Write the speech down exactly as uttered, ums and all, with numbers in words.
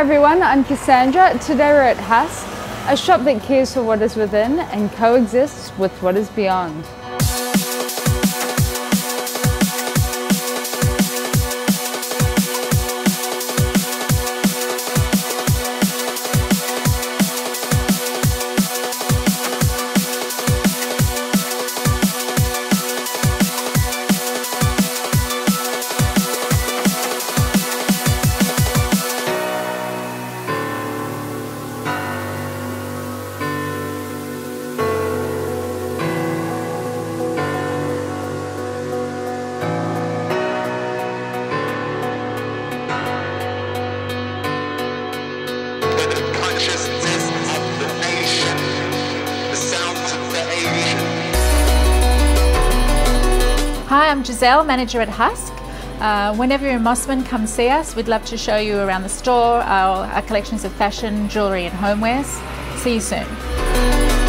Hi everyone, I'm Cassandra. Today we're at Husk, a shop that cares for what is within and coexists with what is beyond. Hi, I'm Giselle, manager at Husk. Uh, whenever you're in Mossman, come see us. We'd love to show you around the store, our, our collections of fashion, jewellery and homewares. See you soon.